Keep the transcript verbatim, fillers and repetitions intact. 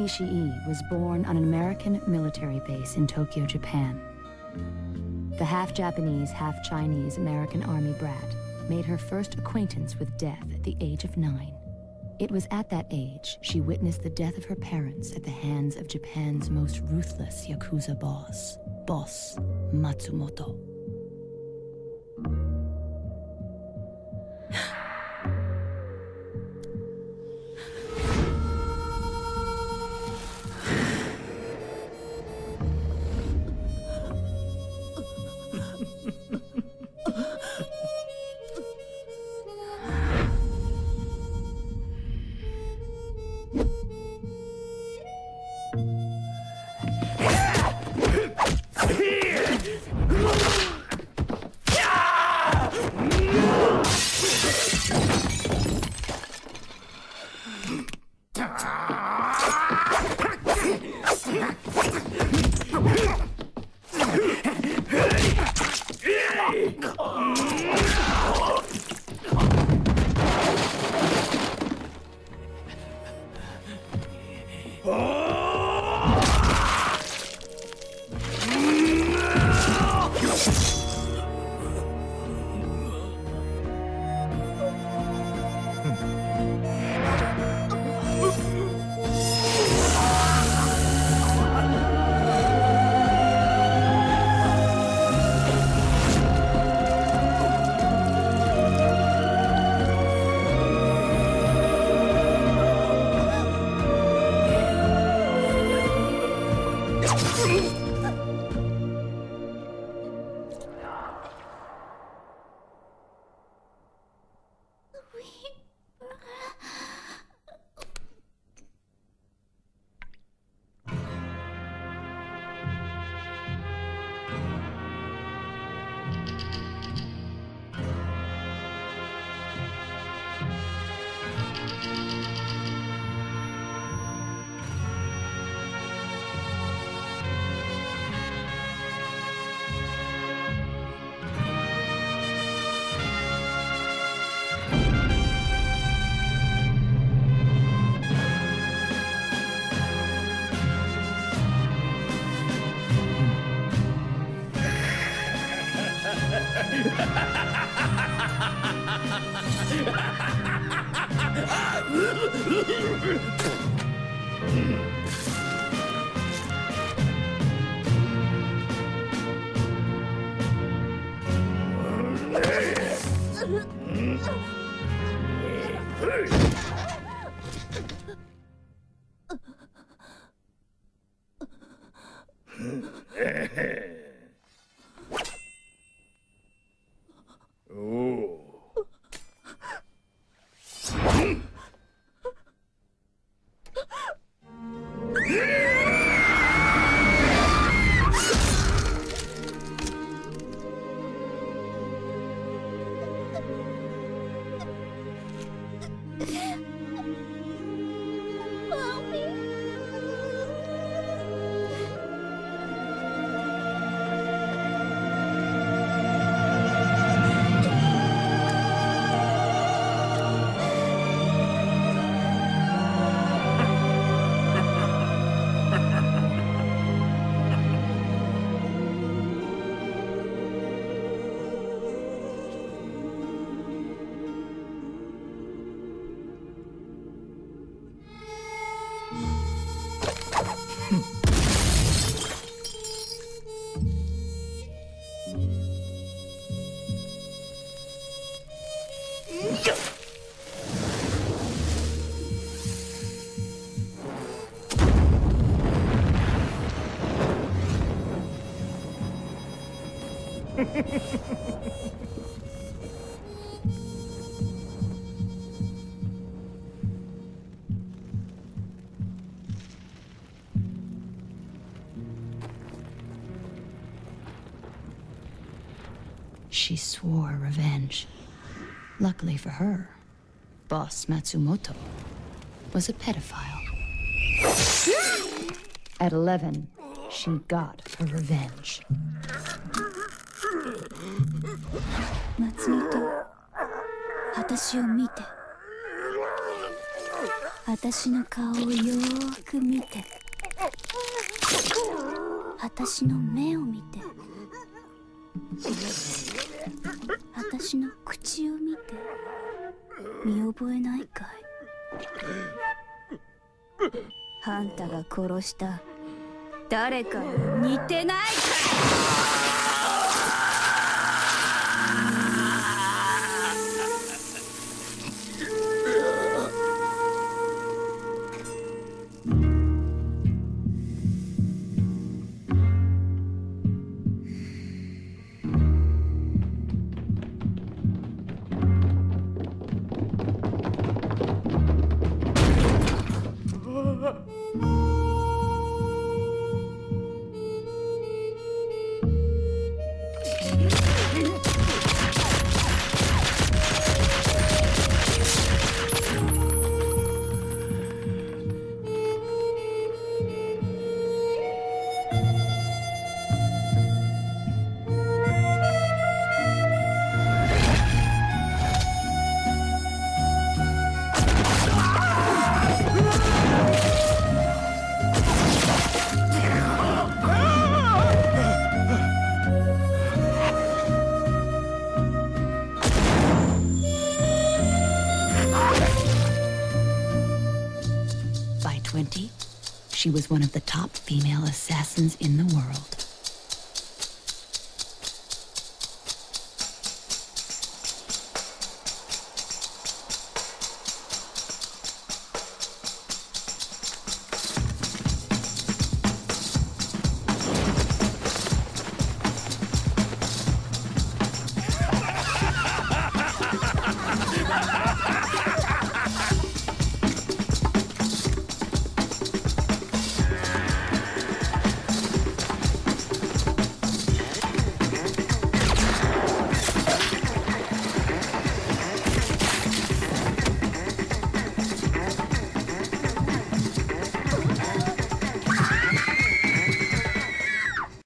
Ishii was born on an American military base in Tokyo, Japan. The half-Japanese, half-Chinese American Army brat made her first acquaintance with death at the age of nine. It was at that age she witnessed the death of her parents at the hands of Japan's most ruthless Yakuza boss, Boss Matsumoto. She swore revenge. Luckily for her, Boss Matsumoto was a pedophile. At eleven, she got her revenge. Matsumoto, watasi wo mite. 私の顔をよーく見て。私の目を見て。私の口を見て。見覚えないかい？あんたが殺した誰かに似てないかい？ She was one of the top female assassins in the world.